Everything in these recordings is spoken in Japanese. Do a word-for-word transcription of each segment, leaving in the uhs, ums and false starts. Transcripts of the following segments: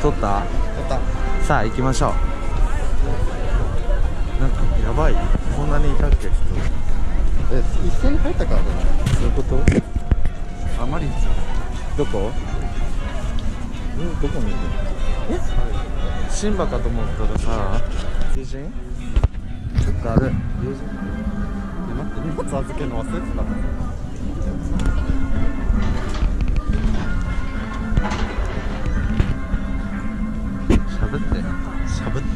撮った？撮った。さあ行きましょう。なんかやばい。こんなにいたっけ？人。え、一斉に入ったからだね。そういうこと？あまりに。どこ？うん、どこにいる？え？シンバかと思ったらさ、友人？ちょっとあれ。友人？え、待って、荷物預けるの忘れてたの？しゃぶってしゃぶって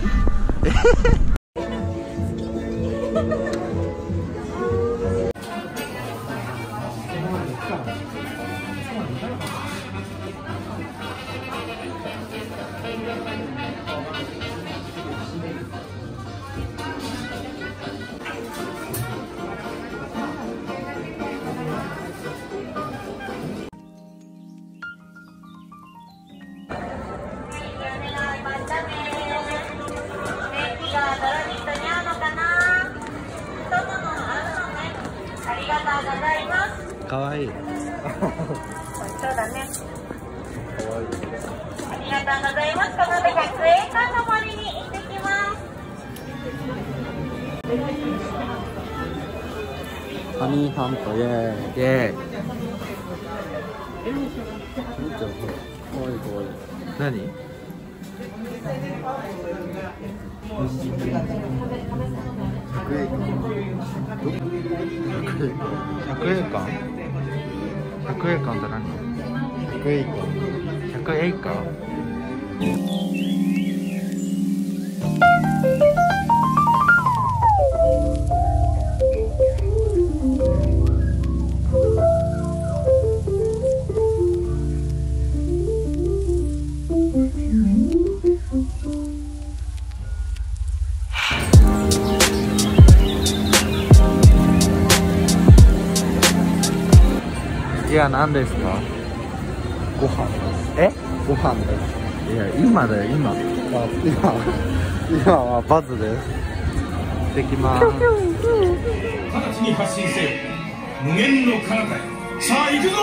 かわいい。そうだね。かわいい。ありがとうございます。このでひゃくえんかの森に行ってきます。ハニーハントイエーイ。イエーイ。かわいいかわいい。何？ひゃくえんかん。ひゃくえんかんって何？ひゃくえんかん。いや、何ですか？ご飯です。え？ご飯です。いや、今だよ、今。あ、今。今はバズです。行ってきます。直ちに発信せよ。無限の彼方へ。さあ、行くぞ。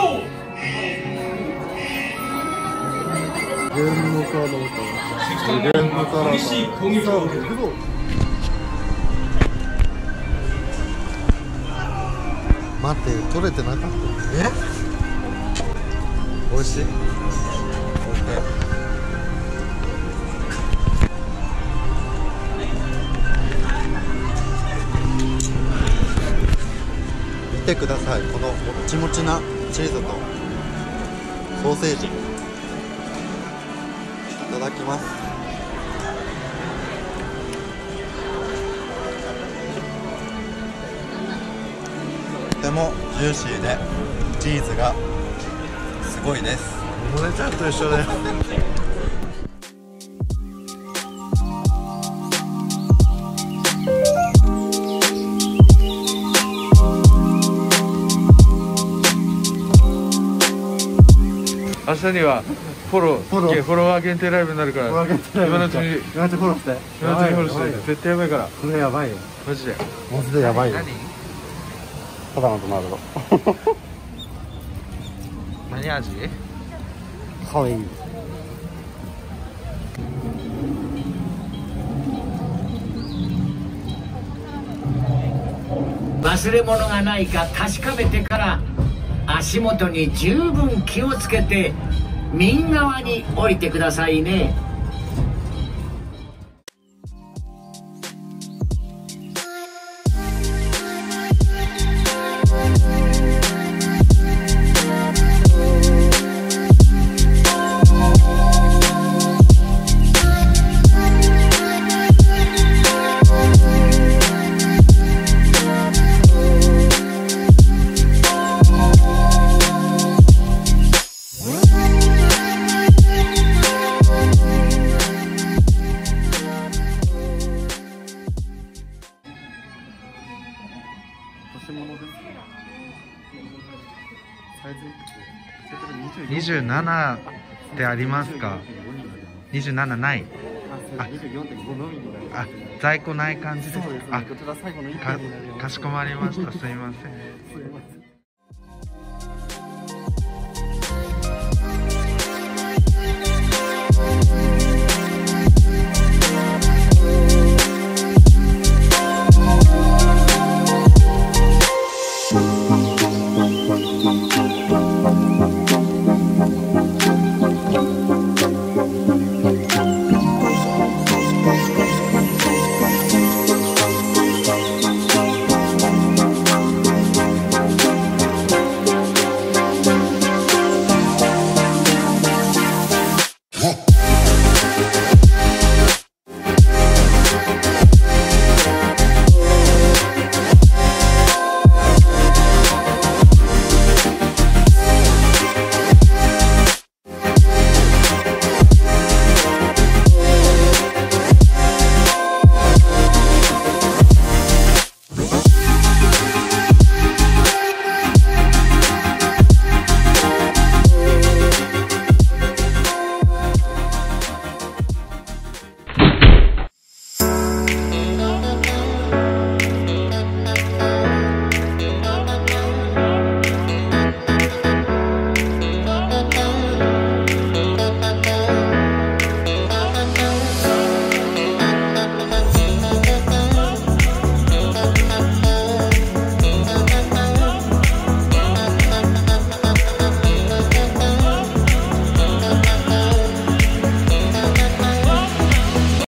無限の彼方。無限の彼方。激しい攻撃を受けるぞ。待って、取れてなかった。え？美味しい。見てください、このもちもちなチーズとソーセージ。いただきます。とてもジューシーでチーズが。すごいです。モネちゃんと一緒だよ。明日にはフォロー、フォロワー限定ライブになるから、今のうちに今のうちフォローして、今のうちフォローして、絶対やばいから。これやばいよ。マジで。マジでやばいよ。ただのトマト。何味？かわいい。忘れ物がないか確かめてから足元に十分気をつけて右側に降りてくださいね。にじゅうななってありますか？にじゅうななない。あ、あ、在庫ない感じですか？あ、かしこまりました。すいません。